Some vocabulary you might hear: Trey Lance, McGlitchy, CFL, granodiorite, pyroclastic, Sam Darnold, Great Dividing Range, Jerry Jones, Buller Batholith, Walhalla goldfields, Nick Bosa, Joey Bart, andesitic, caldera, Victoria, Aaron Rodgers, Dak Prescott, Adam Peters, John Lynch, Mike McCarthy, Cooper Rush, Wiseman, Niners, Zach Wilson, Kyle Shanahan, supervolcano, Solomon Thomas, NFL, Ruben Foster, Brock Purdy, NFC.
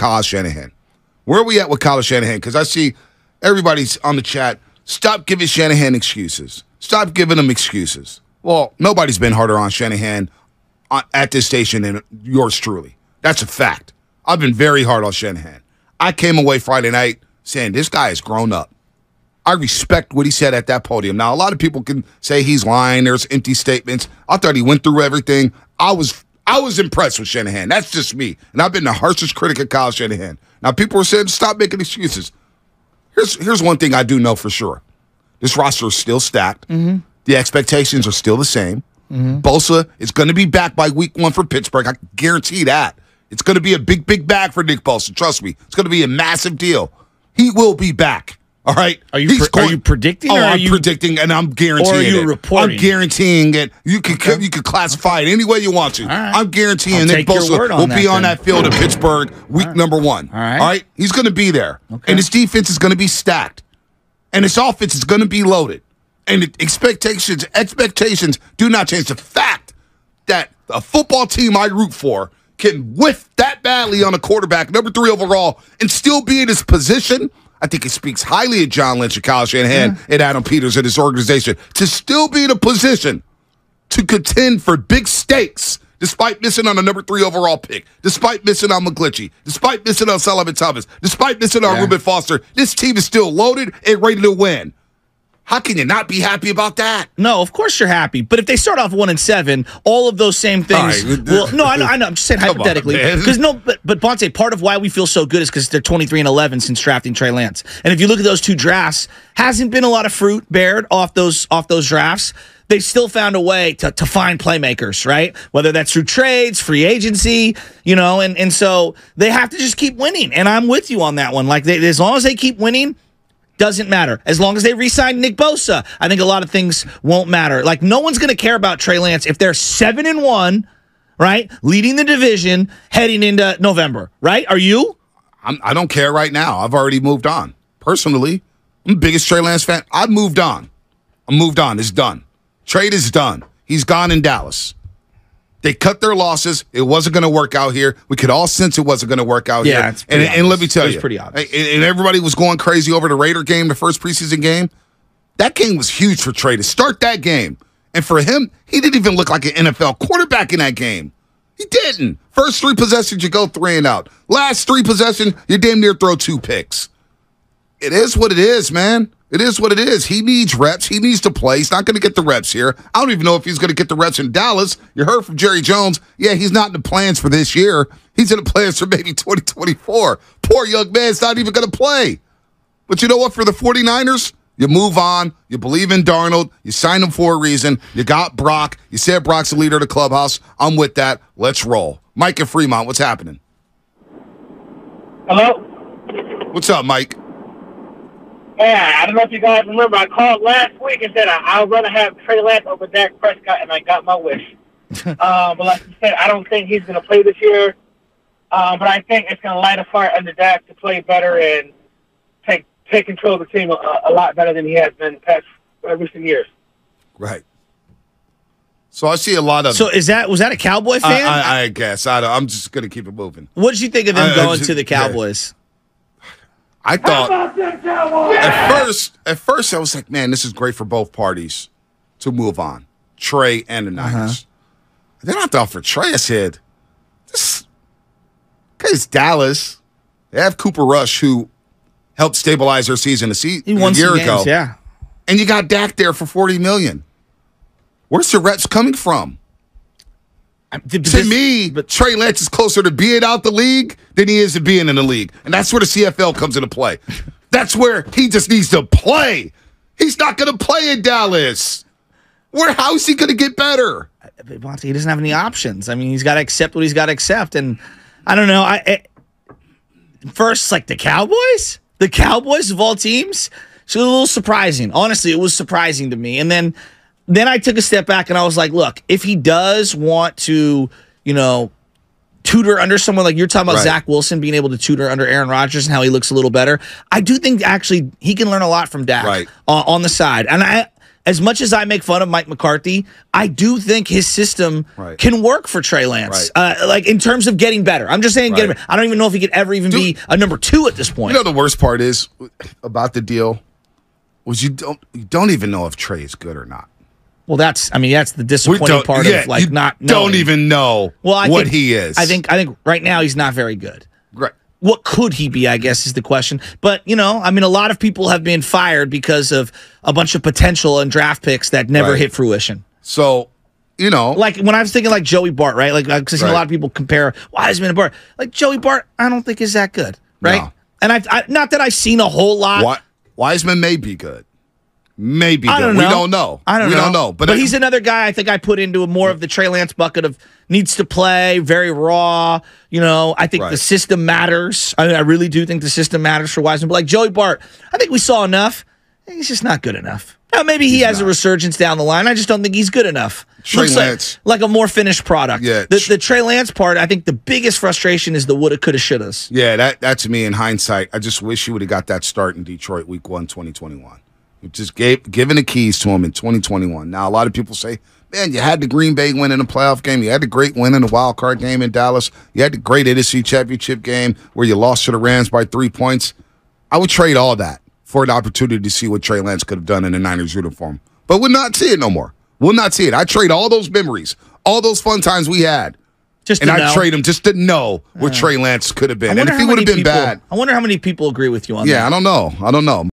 Kyle Shanahan? Where are we at with Kyle Shanahan? Because I see everybody's on the chat. Stop giving Shanahan excuses. Stop giving him excuses. Well, nobody's been harder on Shanahan at this station than yours truly. That's a fact. I've been very hard on Shanahan. I came away Friday night saying this guy is grown up. I respect what he said at that podium. Now, a lot of people can say he's lying. There's empty statements. I thought he went through everything. I was impressed with Shanahan. That's just me. And I've been the harshest critic of Kyle Shanahan. Now, people were saying stop making excuses. Here's one thing I do know for sure. This roster is still stacked. Mm-hmm. The expectations are still the same. Mm-hmm. Bosa is going to be back by week 1 for Pittsburgh. I guarantee that. It's going to be a big, big bag for Nick Bosa. Trust me. It's going to be a massive deal. He will be back. All right. Are you predicting? Oh, I'm predicting, and I'm guaranteeing it. Or are you reporting? I'm guaranteeing it. You can classify it any way you want to. Right. I'm guaranteeing Nick Bosa will be on that field in Pittsburgh week 1. All right. All right. He's going to be there, okay. And his defense is going to be stacked, and his offense is going to be loaded, and the expectations do not change. The fact that a football team I root for can whiff that badly on a quarterback, number 3 overall, and still be in his position. I think it speaks highly of John Lynch and Kyle Shanahan and Adam Peters and his organization to still be in a position to contend for big stakes despite missing on a number 3 overall pick, despite missing on McGlitchy, despite missing on Solomon Thomas, despite missing on Ruben Foster. This team is still loaded and ready to win. How can you not be happy about that? No, of course you're happy. But if they start off 1-7, all of those same things. Right. Well, no, I know. I'm just saying hypothetically. Because but Bonte, part of why we feel so good is because they're 23-11 since drafting Trey Lance. And if you look at those 2 drafts, hasn't been a lot of fruit bared off those drafts. They still found a way to find playmakers, right? Whether that's through trades, free agency, you know. And so they have to just keep winning. And I'm with you on that one. Like as long as they keep winning. Doesn't matter. As long as they re-sign Nick Bosa, I think a lot of things won't matter. Like, no one's going to care about Trey Lance if they're 7-1, right? Leading the division, heading into November, right? Are you? I don't care right now. I've already moved on. Personally, I'm the biggest Trey Lance fan. I've moved on. It's done. Trade is done. He's gone in Dallas. They cut their losses. It wasn't going to work out here. We could all sense it wasn't going to work out here. Yeah, and let me tell you, it was pretty obvious. And everybody was going crazy over the Raider game, the first preseason game. That game was huge for Trey to start that game. And for him, he didn't even look like an NFL quarterback in that game. He didn't. First 3 possessions, you go 3 and out. Last 3 possessions, you damn near throw 2 picks. It is what it is, man. It is what it is. He needs reps. He needs to play. He's not going to get the reps here. I don't even know if he's going to get the reps in Dallas. You heard from Jerry Jones. Yeah, he's not in the plans for this year. He's in the plans for maybe 2024. Poor young man's not even going to play. But you know what? For the 49ers, you move on. You believe in Darnold. You signed him for a reason. You got Brock. You said Brock's the leader of the clubhouse. I'm with that. Let's roll. Mike in Fremont, what's happening? Hello? What's up, Mike? Yeah, I don't know if you guys remember. I called last week and said I'd rather have Trey Lance over Dak Prescott, and I got my wish. But like you said, I don't think he's going to play this year. But I think it's going to light a fire under Dak to play better and take control of the team a lot better than he has been the past recent years. Right. So I see a lot of. So was that a Cowboy fan? I guess I'm just going to keep it moving. What did you think of him going to the Cowboys? Yeah. I thought at first I was like, man, this is great for both parties to move on, Trey and the Niners. Then I thought for Trey, I said, this is Dallas. They have Cooper Rush, who helped stabilize their season a year ago. Yeah. And you got Dak there for $40 million. Where's the reps coming from? To me, Trey Lance is closer to being out the league than he is to being in the league. And that's where the CFL comes into play. That's where he just needs to play. He's not going to play in Dallas. How is he going to get better? He doesn't have any options. I mean, he's got to accept what he's got to accept. And I don't know. First, like the Cowboys? The Cowboys of all teams? It's a little surprising. Honestly, it was surprising to me. And then I took a step back and I was like, look, if he does want to, you know, tutor under someone like you're talking about, right. Zach Wilson being able to tutor under Aaron Rodgers and how he looks a little better, I do think actually he can learn a lot from Dak on the side. And I as much as I make fun of Mike McCarthy, I do think his system can work for Trey Lance, like in terms of getting better. I'm just saying getting better. I don't even know if he could ever even be a number 2 at this point. You know the worst part is about the deal was you don't even know if Trey is good or not. Well, that's, I mean, that's the disappointing part of like not knowing. Don't even know what he is. I think right now he's not very good. Right. What could he be, I guess, is the question. But, you know, I mean, a lot of people have been fired because of a bunch of potential and draft picks that never hit fruition. So, you know. Like, when I was thinking like Joey Bart, right? Like, I've seen a lot of people compare Wiseman and Bart. Like, Joey Bart, I don't think is that good, right? No. And I not that I've seen a whole lot. Wiseman may be good. Maybe I don't know. We don't know. We don't know. But he's another guy I think I put into more of the Trey Lance bucket of needs to play, very raw. You know, I think the system matters. I mean, I really do think the system matters for Wiseman. But like Joey Bart, I think we saw enough. He's just not good enough. Now, maybe he has a resurgence down the line. I just don't think he's good enough. Trey Lance. Like a more finished product. Yeah. The Trey Lance part, I think the biggest frustration is the woulda, coulda, shouldas. Yeah, that to me in hindsight, I just wish he would have got that start in Detroit Week 1, 2021. Just giving the keys to him in 2021. Now, a lot of people say, man, you had the Green Bay win in the playoff game. You had the great win in the wild card game in Dallas. You had the great NFC championship game where you lost to the Rams by 3 points. I would trade all that for an opportunity to see what Trey Lance could have done in the Niners uniform. But we'll not see it no more. We'll not see it. I trade all those memories, all those fun times we had. I trade him just to know where Trey Lance could have been. And if he would have been bad. I wonder how many people agree with you on that. Yeah, I don't know.